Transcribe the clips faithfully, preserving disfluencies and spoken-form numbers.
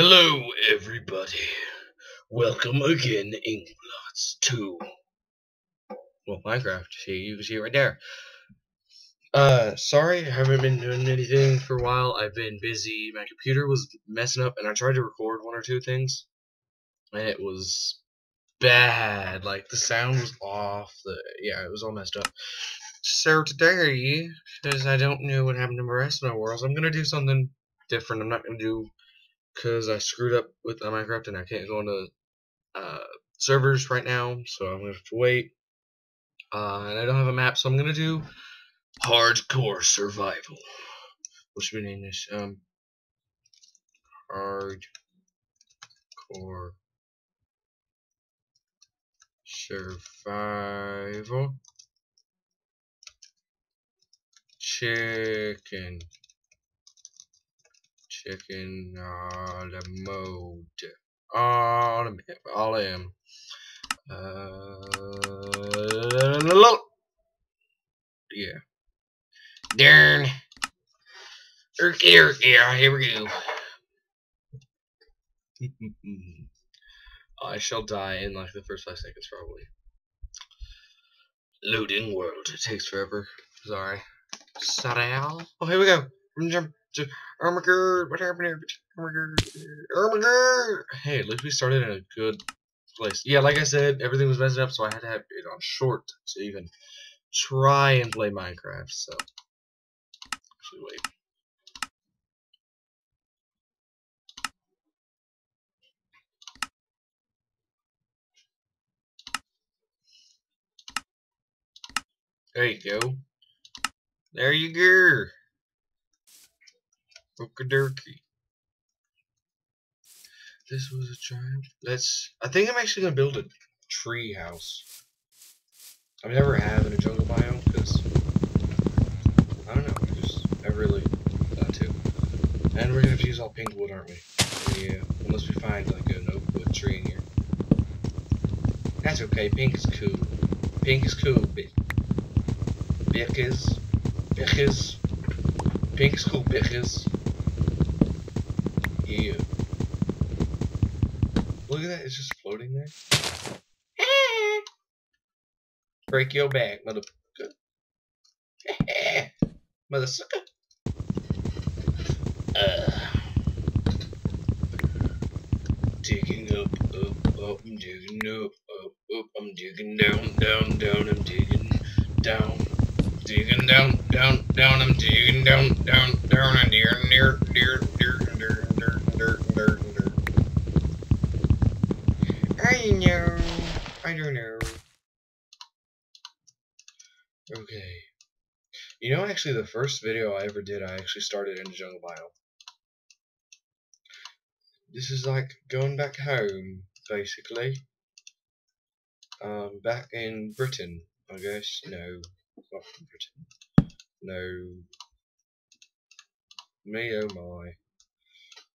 Hello everybody, welcome again InkBlots to, well, Minecraft. See, you can see it right there. Uh, sorry, I haven't been doing anything for a while. I've been busy, my computer was messing up, and I tried to record one or two things, and it was bad, like, the sound was off, the, yeah, it was all messed up. So today, because I don't know what happened to the rest of my worlds, I'm gonna do something different. I'm not gonna do Because I screwed up with Minecraft and I can't go into uh, servers right now, so I'm going to have to wait. Uh, and I don't have a map, so I'm going to do Hardcore Survival. What should we name this? Um, Hardcore Survival Chicken. Chicken on the mode. On the all I am. Uh, yeah. Darn. Here, yeah, here we go. I shall die in like the first five seconds, probably. Loading world. It takes forever. Sorry. Sorry. Oh, here we go. Jump. Oh my god, what happened here? Oh my god, oh my god. Hey, look, we started in a good place. Yeah, like I said, everything was messed up, so I had to have it on short to even try and play Minecraft. So, actually, wait. There you go. There you go. Okey-dokey. This was a giant. Let's. I think I'm actually gonna build a tree house. I've never had in a jungle biome because I don't know. I just I really want to. And we're gonna have to use all pink wood, aren't we? Yeah. Unless we find like an oak wood tree in here. That's okay. Pink is cool. Pink is cool, bitch. Bick is. Bick is. Pink is cool, bitch is. Yeah. Look at that, it's just floating there. Break your back, motherfucker. Motherfucker. Uh. Digging up, up, up, I'm digging up, up, up, I'm digging down, down, down, I'm digging down. Digging down, down, down, I'm digging down, down, down, and near, near, near, near, near, near, near, near, near. I know, I don't know. Okay. You know, actually, the first video I ever did, I actually started in the jungle biome. This is like going back home, basically. Um, back in Britain, I guess, no. Not from Britain. No. Me, oh my.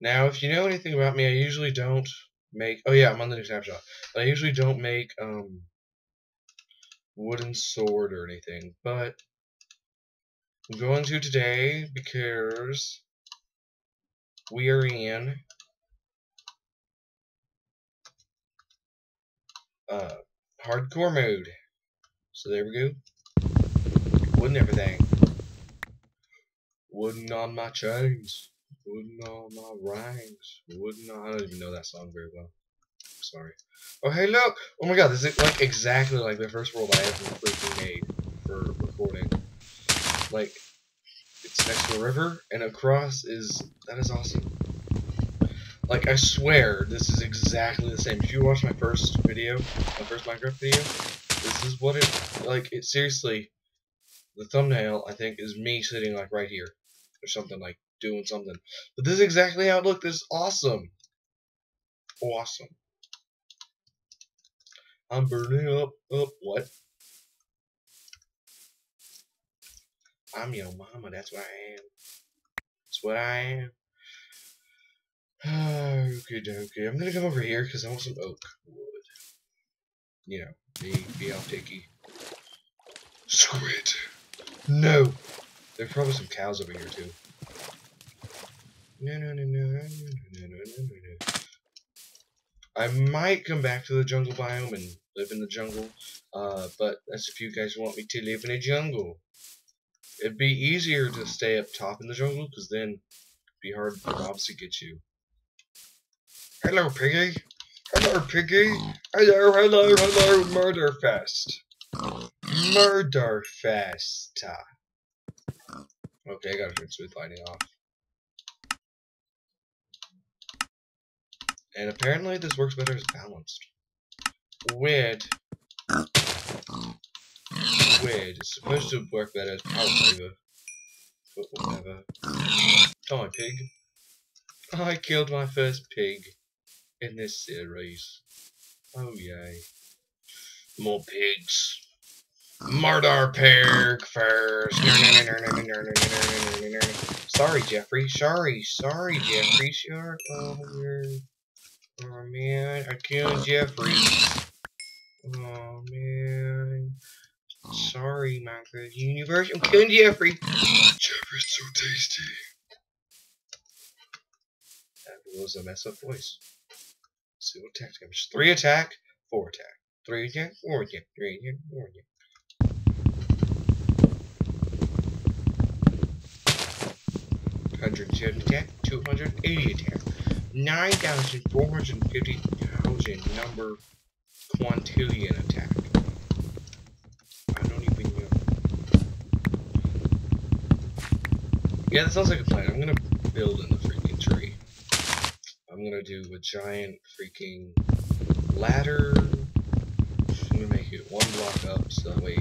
Now, if you know anything about me, I usually don't make... Oh yeah, I'm on the new snapshot. I usually don't make, um... wooden sword or anything, but... I'm going to today because... we are in... Uh, hardcore mode. So there we go. Wood and everything. Wooden on my chains. Wooden on my rings. Wooden on... I don't even know that song very well. Sorry. Oh, hey, look! Oh my god, this is like exactly like the first world I ever freaking made for recording. Like, it's next to a river, and across is... That is awesome. Like, I swear, this is exactly the same. If you watch my first video, my first Minecraft video, this is what it... Like, it seriously... The thumbnail, I think, is me sitting, like, right here. Or something, like, doing something. But this is exactly how it looked. This is awesome. Awesome. I'm burning up, up, what? I'm your mama, that's what I am. That's what I am. Okie dokie. I'm gonna come over here, because I want some oak wood. You know, be, be all picky. Squid. No! There are probably some cows over here, too. No, no, no, no, no, no, no, no, no, no, I might come back to the jungle biome and live in the jungle, uh, but that's if you guys want me to live in a jungle. It'd be easier to stay up top in the jungle, because then it'd be hard for mobs to get you. Hello, piggy. Hello, piggy. Hello, hello, hello, Murderfest. Murderfest. Okay, I gotta turn smooth lighting off. And apparently this works better as balanced. Weird. Weird. It's supposed to work better as power saver. But whatever. Come on, pig. I killed my first pig in this series. Oh, yay. More pigs. Murder pig first. Sorry, Jeffrey. Sorry. Sorry, Jeffrey. Sure. Oh, oh, man. I killed Jeffrey. Oh, man. Sorry, Minecraft Universe. I'm killing Jeffrey. Jeffrey's so tasty. That was a mess up voice. Let's see what attack damage. Three attack, four attack. Three attack, four attack. Three attack, four attack. one hundred seventy attack, two hundred eighty attack. nine thousand four hundred fifty thousand number quintillion attack. I don't even know. Yeah, that sounds like a plan. I'm gonna build in the freaking tree. I'm gonna do a giant freaking ladder. I'm gonna make it one block up so that way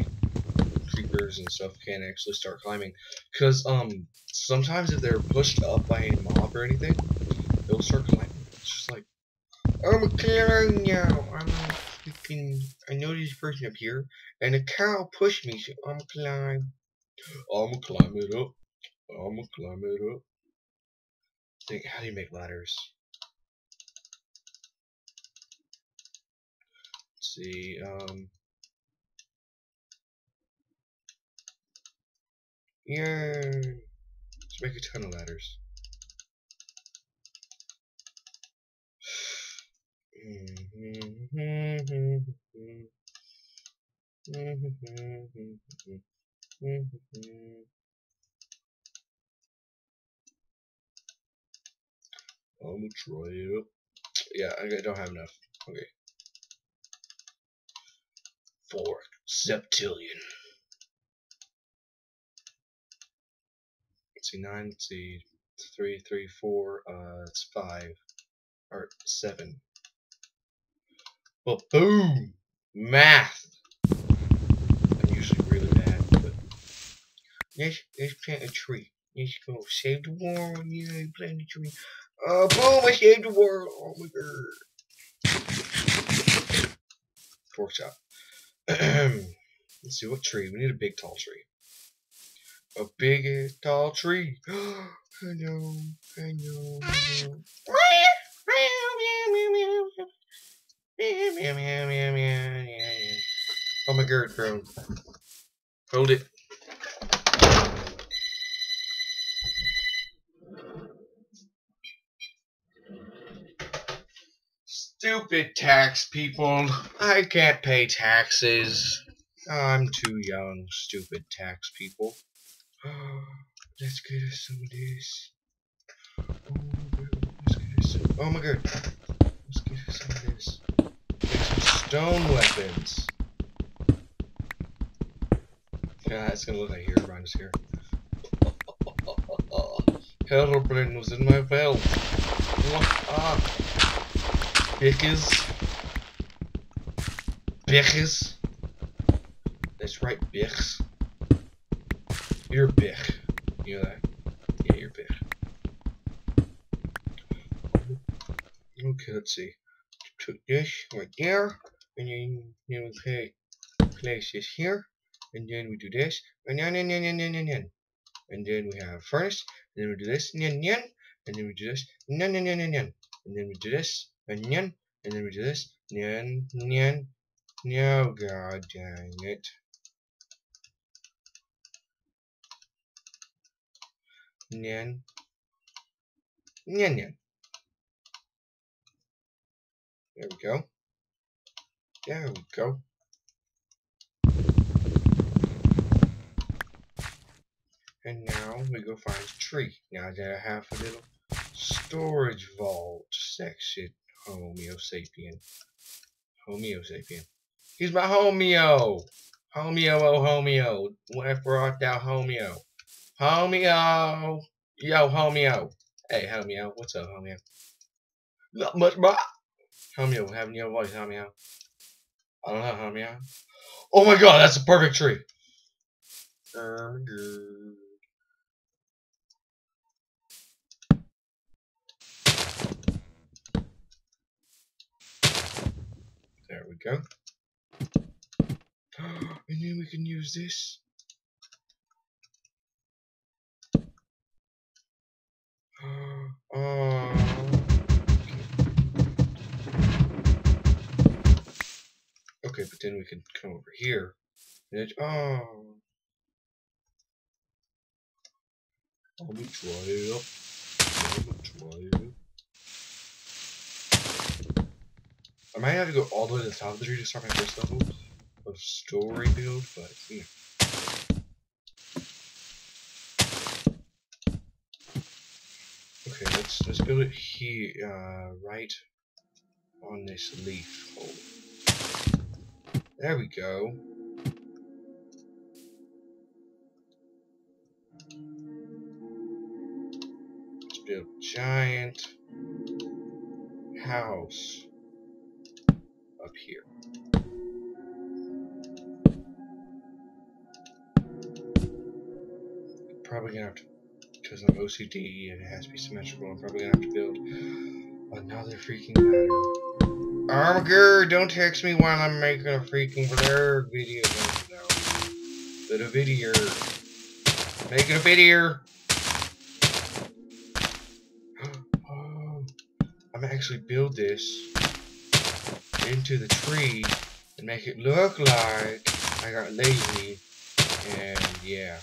creepers and stuff can't actually start climbing. Cause um sometimes if they're pushed up by a mob or anything, they'll start climbing. It's just like, I'm clearing now. I'm a freaking. I know this person up here, and a cow pushed me, so I'm climb. I'm climb it up. I'm climb it up. Think, how do you make ladders? Let's see, um. Yeah. Let's make a ton of ladders. I'm gonna try it up. Yeah, I don't have enough. Okay. Four septillion. Let's see, nine, let's see, three, three, four, uh, it's five, or seven. Well, boom! Math! I'm usually really bad, but... Let's, let's plant a tree. Let's go save the world. Yeah, plant a tree. Uh, boom! I saved the world! Oh my god. Pork chop. Let's see, what tree? We need a big, tall tree. A big, tall tree. I know, I know, I know. Oh my god, drone. Hold it. Stupid tax people. I can't pay taxes. I'm too young, stupid tax people. Let's get us some of this. Let's get us some. Oh my god. Let's get us some of this. Stone weapons. Yeah, it's gonna look like here. Brian is here. Herobrine was in my belt. What up? Bickers. Bickers. That's right, Bicks. You're Bick. You know that? Yeah, you're Bick. Okay, let's see. Took this right there. And then, then we play, place this here, and then we do this, and then, and then, and then, and then, and then we have a furnace, and then we do this, and then, and then, and then we do this, and then, and then, and then, and then we do this, and then, and then we do this, and then, and then, no, god dang it. And then, and then. There we go. There we go. And now we go find a tree. Now that I have a little storage vault section. Homeo sapien. Homeo sapien. He's my Homeo. Homeo, oh Homeo. Wherefore art thou Homeo? Homeo. Yo, Homeo. Hey, Homeo. What's up, Homeo? Not much, bro. Homeo, having your voice, Homeo. I don't know, Homeo. Oh my god, that's a perfect tree. Uh, there we go. And then we can use this. Uh, okay, but then we can come over here. And oh. I'm gonna try it up. I'm gonna try it up. I might have to go all the way to the top of the tree to start my first level of story build, but yeah. Okay, let's let's build it here, uh, right on this leaf hole. There we go. Build a giant house up here. Probably gonna have to, because I'm O C D and it has to be symmetrical, I'm probably gonna have to build another freaking ladder. Armager, don't text me while I'm making a freaking blur video. No, but a video. Make it a video. Actually build this into the tree and make it look like I got lazy, and yeah.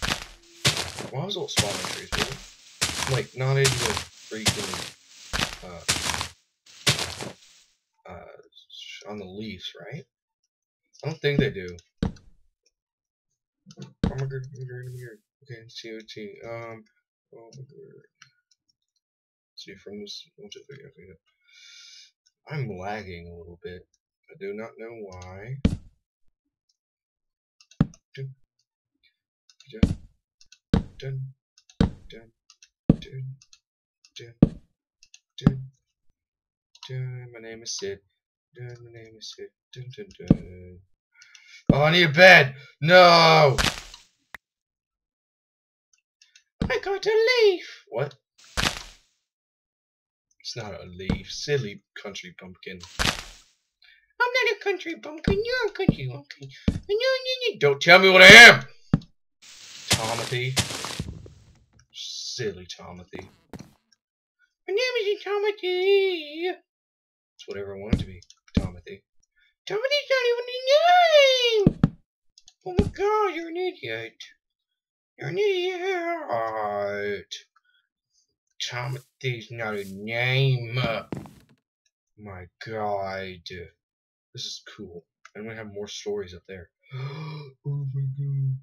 Why was all spawning trees, really? Like not in the freaking uh, uh, on the leaves, right? I don't think they do. Oh my god, okay, C O T. Um, oh my god. See from this one, two, three, okay. I'm lagging a little bit. I do not know why. Dun, dun, dun, dun, dun, dun, dun. My name is Sid. Dun, my name is Sid. Dun, dun, dun. Oh, I need a bed. No. I got a leaf. What? It's not a leaf, silly country pumpkin. I'm not a country pumpkin, you're a country pumpkin. Don't tell me what I am! Tomothy. Silly Tomothy. My name is Tomothy! It's whatever I want it to be, Tomothy. Tomothy's not even a name! Oh my god, you're an idiot. You're an idiot. Tomothy's not a name. My god. This is cool. I'm gonna have more stories up there. Oh my god.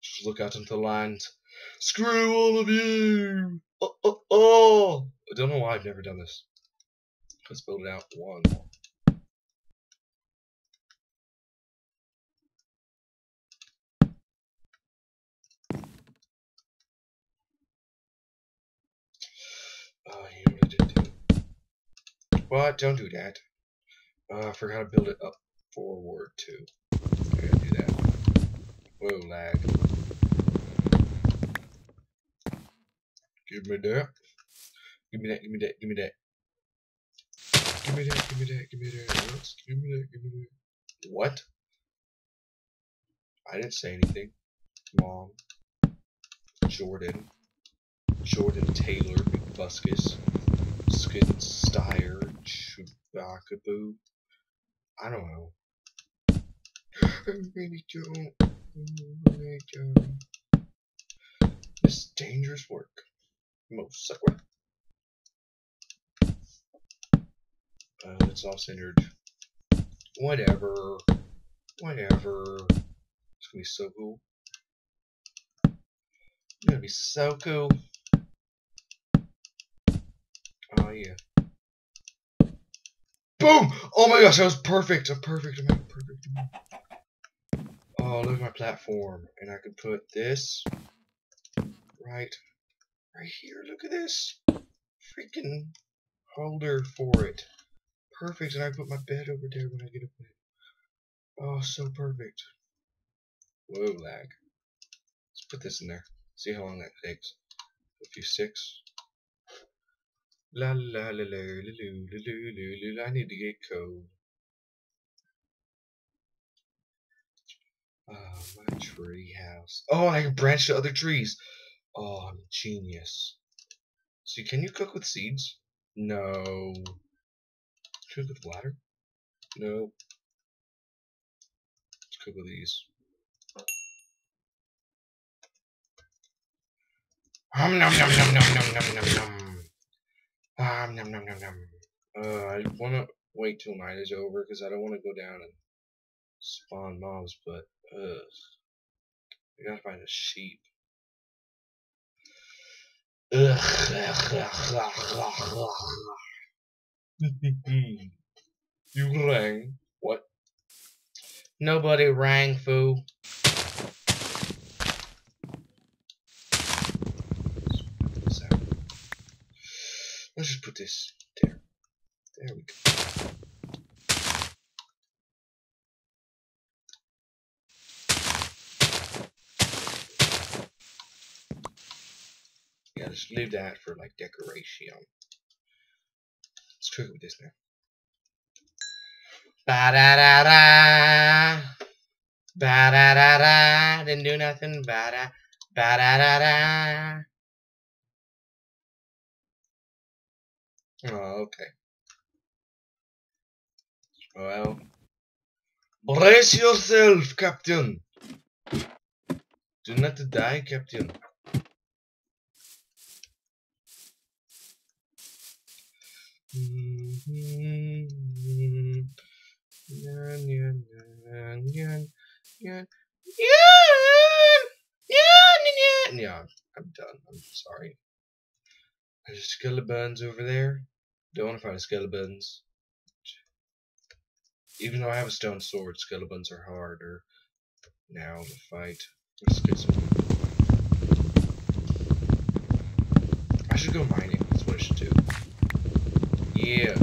Just look out into the lines. Screw all of you! Oh, oh, oh! I don't know why I've never done this. Let's build it out one. Oh, he really did too. But don't do that. Uh, I forgot to build it up forward too. I gotta do that. Whoa, lag. Give me that. Give me that. Give me that. Give me that. Give me that. Give me that. Give me that. Give me that. Give me that. What? I didn't say anything. Mom. Jordan. Jordan Taylor, Buskus, Skin Steyer, Chewbacca-boo. I don't know. I really don't. I really don't. This is dangerous work. Most sucker. Uh, it's off-centered. Whatever. Whatever. It's gonna be so cool. It's gonna be so cool. Oh yeah. Boom! Oh my gosh, that was perfect! A perfect amount, perfect amount. Oh, look at my platform. And I could put this right right here. Look at this. Freaking holder for it. Perfect, and I put my bed over there when I get a bed. Oh, so perfect. Whoa, lag. Let's put this in there. See how long that takes. A few six. La la la la la la la. I need to get cold. Oh, my tree house. Oh, and I can branch to other trees. Oh, I'm a genius. See, can you cook with seeds? No. Cook with water? No. Let's cook with these. Um, nom nom nom nom nom nom nom nom. Um, nom nom nom nom. Uh, I want to wait till night is over because I don't want to go down and spawn mobs, but, uh, I gotta find a sheep. Ugh, ugh, ugh, ugh, ugh, ugh. You rang. What? Nobody rang, fool. Let's just put this there. There we go. Yeah, just leave that for like decoration. Let's cook it with this now. Ba da da da, ba da da da. Didn't do nothing. Ba da, ba da da da. Oh, okay. Well, brace yourself, Captain. Do not die, Captain. Yeah, I'm done. I'm sorry. There's skeletons over there. Don't want to fight skeletons. Even though I have a stone sword, skeletons are harder now to fight. Let's get some. I should go mining. That's what I should do. Yeah,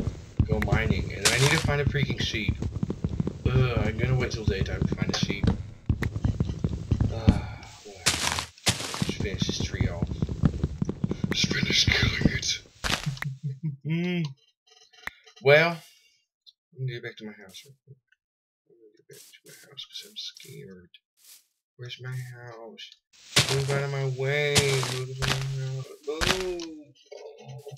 go mining. And I need to find a freaking sheep. Ugh, I'm gonna wait till daytime to find a sheep. Ah, whatever. Just finish this tree off. Just finish killing it. Mm. Well, I'm gonna get back to my house real quick. I'm gonna get back to my house because I'm scared. Where's my house? Move out of my way. Move out of my house. Oh. Oh.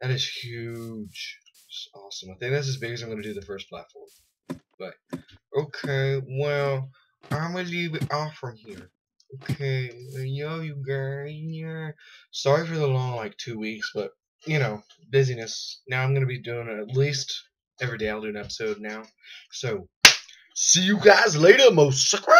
That is huge. It's awesome. I think that's as big as I'm gonna do the first platform. But okay, well, I'm gonna leave it off from here. Okay, yo, you guys. Yeah. Sorry for the long like two weeks, but. You know, busyness. Now I'm going to be doing it at least every day. I'll do an episode now. So, see you guys later, mo sucker.